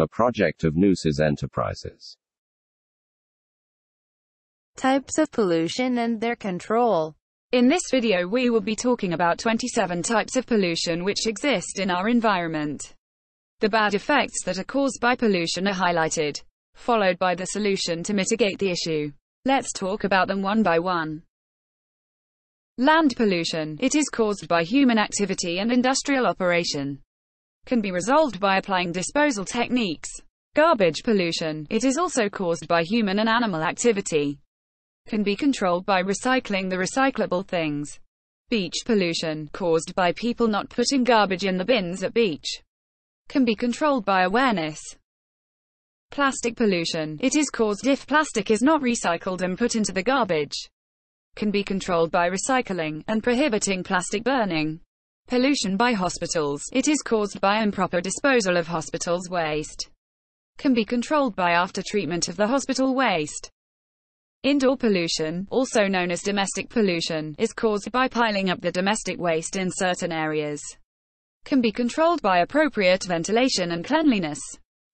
A project of NUSAS Enterprises. Types of pollution and their control. In this video we will be talking about 27 types of pollution which exist in our environment. The bad effects that are caused by pollution are highlighted, followed by the solution to mitigate the issue. Let's talk about them one by one. Land pollution. It is caused by human activity and industrial operation. Can be resolved by applying disposal techniques. Garbage pollution. It is also caused by human and animal activity. Can be controlled by recycling the recyclable things. Beach pollution. Caused by people not putting garbage in the bins at beach. Can be controlled by awareness. Plastic pollution. It is caused if plastic is not recycled and put into the garbage. Can be controlled by recycling and prohibiting plastic burning. Pollution by hospitals. It is caused by improper disposal of hospitals' waste. Can be controlled by after-treatment of the hospital waste. Indoor pollution, also known as domestic pollution, is caused by piling up the domestic waste in certain areas. Can be controlled by appropriate ventilation and cleanliness.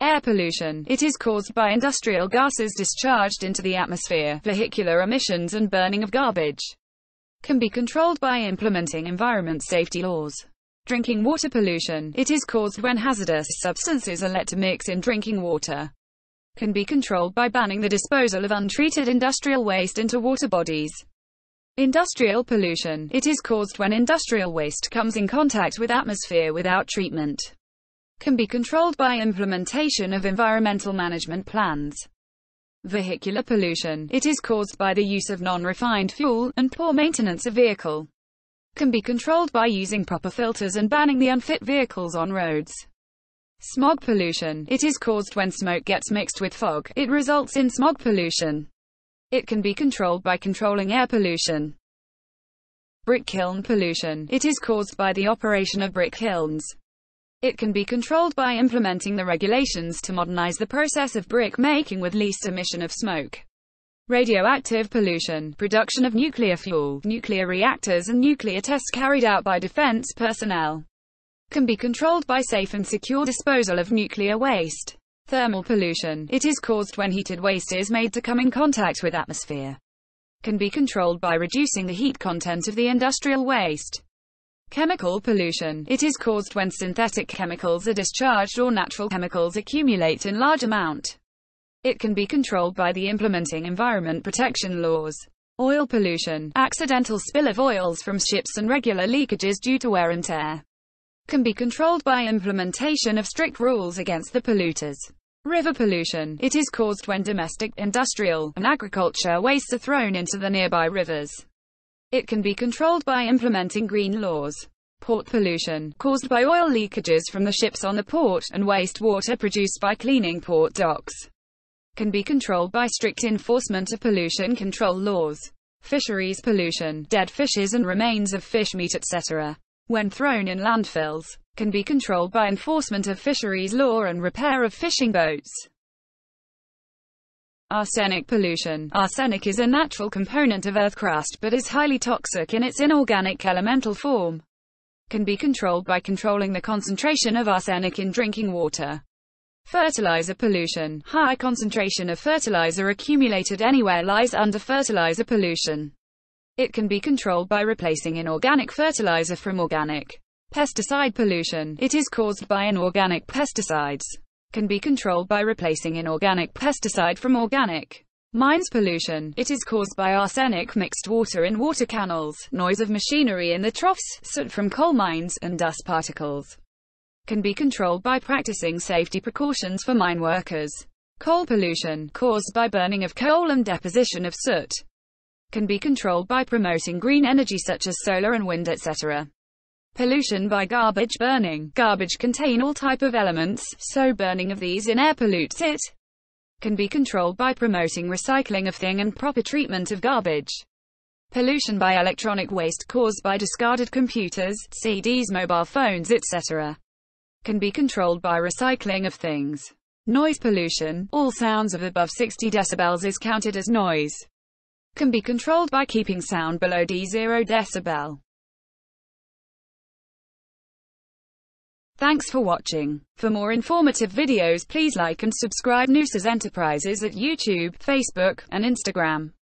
Air pollution. It is caused by industrial gases discharged into the atmosphere, vehicular emissions and burning of garbage. Can be controlled by implementing environment safety laws. Drinking water pollution. It is caused when hazardous substances are let to mix in drinking water. Can be controlled by banning the disposal of untreated industrial waste into water bodies. Industrial pollution. It is caused when industrial waste comes in contact with atmosphere without treatment. Can be controlled by implementation of environmental management plans. Vehicular pollution. It is caused by the use of non-refined fuel, and poor maintenance of vehicle. Can be controlled by using proper filters and banning the unfit vehicles on roads. Smog pollution. It is caused when smoke gets mixed with fog. It results in smog pollution. It can be controlled by controlling air pollution. Brick kiln pollution. It is caused by the operation of brick kilns. It can be controlled by implementing the regulations to modernize the process of brick making with least emission of smoke. Radioactive pollution. Production of nuclear fuel, nuclear reactors and nuclear tests carried out by defense personnel. Can be controlled by safe and secure disposal of nuclear waste. Thermal pollution. It is caused when heated waste is made to come in contact with atmosphere. Can be controlled by reducing the heat content of the industrial waste. Chemical pollution. It is caused when synthetic chemicals are discharged or natural chemicals accumulate in large amount. It can be controlled by the implementing environment protection laws. Oil pollution. Accidental spill of oils from ships and regular leakages due to wear and tear. Can be controlled by implementation of strict rules against the polluters. River pollution. It is caused when domestic, industrial, and agriculture wastes are thrown into the nearby rivers. It can be controlled by implementing green laws. Port pollution, caused by oil leakages from the ships on the port, and wastewater produced by cleaning port docks. Can be controlled by strict enforcement of pollution control laws. Fisheries pollution, dead fishes and remains of fish meat etc., when thrown in landfills, can be controlled by enforcement of fisheries law and repair of fishing boats. Arsenic pollution. Arsenic is a natural component of Earth's crust but is highly toxic in its inorganic elemental form. Can be controlled by controlling the concentration of arsenic in drinking water. Fertilizer pollution. High concentration of fertilizer accumulated anywhere lies under fertilizer pollution. It can be controlled by replacing inorganic fertilizer from organic. Pesticide pollution. It is caused by inorganic pesticides. Can be controlled by replacing inorganic pesticide from organic. Mines pollution. It is caused by arsenic, mixed water in water canals, noise of machinery in the troughs, soot from coal mines, and dust particles. Can be controlled by practicing safety precautions for mine workers. Coal pollution, caused by burning of coal and deposition of soot. Can be controlled by promoting green energy such as solar and wind etc. Pollution by garbage burning. Garbage contain all type of elements, so burning of these in air pollutes it. Can be controlled by promoting recycling of thing and proper treatment of garbage. Pollution by electronic waste caused by discarded computers, CDs, mobile phones etc. Can be controlled by recycling of things. Noise pollution. All sounds of above 60 decibels is counted as noise. Can be controlled by keeping sound below D0 decibel. Thanks for watching. For more informative videos, please like and subscribe NUSAS Enterprises at YouTube, Facebook, and Instagram.